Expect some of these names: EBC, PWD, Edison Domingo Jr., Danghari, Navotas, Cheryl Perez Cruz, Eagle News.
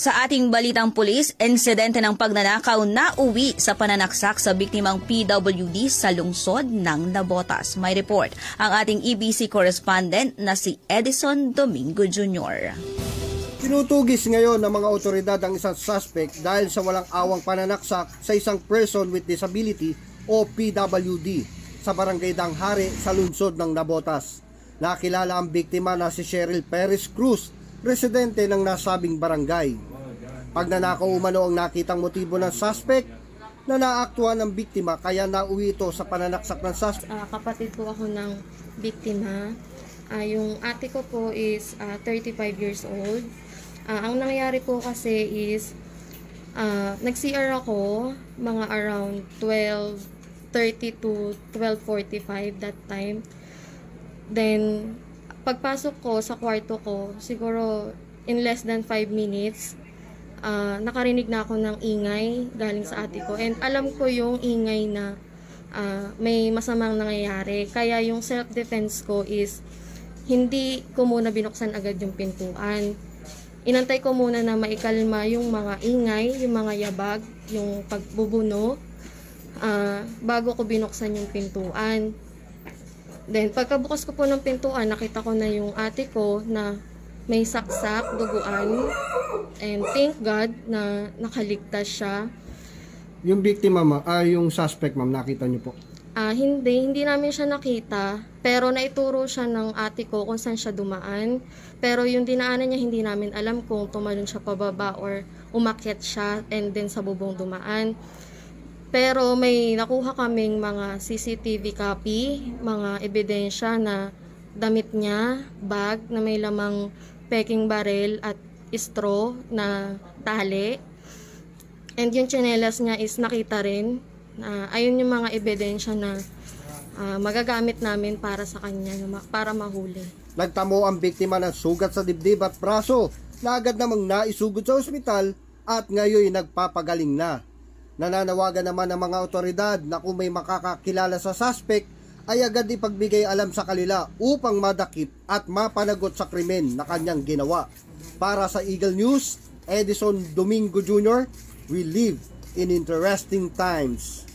Sa ating balitang pulis, insidente ng pagnanakaw na uwi sa pananaksak sa biktimang PWD sa lungsod ng Navotas. May report ang ating EBC correspondent na si Edison Domingo Jr. Tinutugis ngayon ng mga otoridad ang isang suspect dahil sa walang awang pananaksak sa isang person with disability o PWD sa barangay Danghari sa lungsod ng Navotas. Nakilala ang biktima na si Cheryl Perez Cruz, residente ng nasabing barangay. Pagnanakaw umano ang nakitang motibo ng suspect na naaktuhan ng biktima kaya nauwi ito sa pananaksak ng suspect. Kapatid po ako ng biktima. Yung ate ko po is 35 years old. Ang nangyari po kasi is nag-CR ako mga around 12:30 to 12:45 that time. Then pagpasok ko sa kwarto ko, siguro in less than 5 minutes, nakarinig na ako ng ingay galing sa ate ko. And alam ko yung ingay na may masamang nangyayari. Kaya yung self-defense ko is, hindi ko muna binuksan agad yung pintuan. Inantay ko muna na maikalma yung mga ingay, yung mga yabag, yung pagbubuno, bago ko binuksan yung pintuan. Then, pagkabukas ko po ng pintuan, nakita ko na yung ate ko na may saksak, duguan. And thank God na nakaligtas siya. Yung biktima, yung suspect, ma'am, nakita niyo po? Hindi namin siya nakita. Pero naituro siya ng ate ko kung saan siya dumaan. Pero yung dinaanan niya, hindi namin alam kung tumalon siya pababa or umakyat siya and then sa bubong dumaan. Pero may nakuha kaming mga CCTV copy, mga ebidensya na damit niya, bag na may lamang peking baril at straw na tali. And yung tsinelas niya is nakita rin. Ayun yung mga ebidensya na magagamit namin para sa kanya, para mahuli. Nagtamo ang biktima ng sugat sa dibdib at braso na agad namang naisugod sa ospital at ngayon nagpapagaling na. Nananawagan naman ang mga otoridad na kung may makakakilala sa suspect ay agad ipagbigay alam sa kanila upang madakip at mapanagot sa krimen na kanyang ginawa. Para sa Eagle News, Edison Domingo Jr., we live in interesting times.